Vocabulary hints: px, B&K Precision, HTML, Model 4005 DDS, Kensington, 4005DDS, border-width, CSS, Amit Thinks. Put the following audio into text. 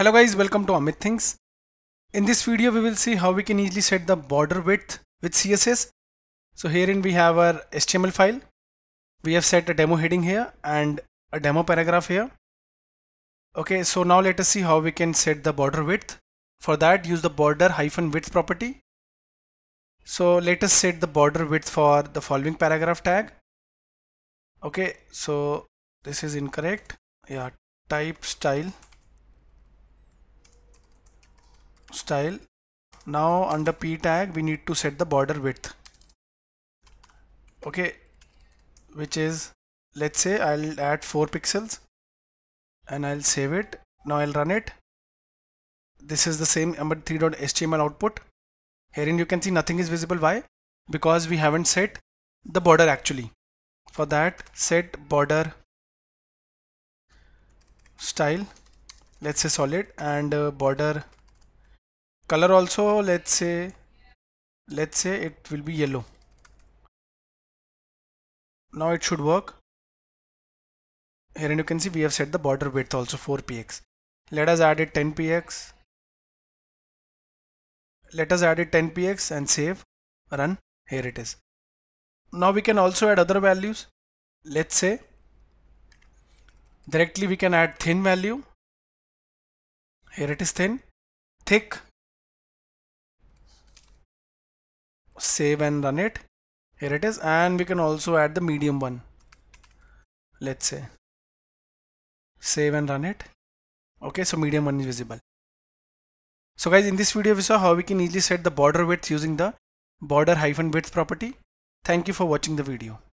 Hello guys, welcome to Amit Thinks. In this video we will see how we can easily set the border width with CSS. So herein we have our HTML file. We have set a demo heading here and a demo paragraph here. Okay, so now let us see how we can set the border width. For that use the border-width property. So let us set the border width for the following paragraph tag. Okay, so this is incorrect. Yeah, type style. Now under p tag we need to set the border width. Okay, which is, let's say I'll add 4 pixels and I'll save it. Now I'll run it. This is the same Amit3.html output. Herein you can see nothing is visible. Why? Because we haven't set the border actually. For that, set border style, let's say solid, and border color also, let's say it will be yellow. Now it should work. Herein you can see we have set the border width also 4px. Let us add it 10px. Let us add it 10px and save, run. Here it is. Now we can also add other values. Let's say directly we can add thin value. Here it is thin, thick. Save and run it. Here it is, and we can also add the medium one. Let's say save and run it. Okay, so medium one is visible. So guys, in this video we saw how we can easily set the border width using the border-width property. Thank you for watching the video.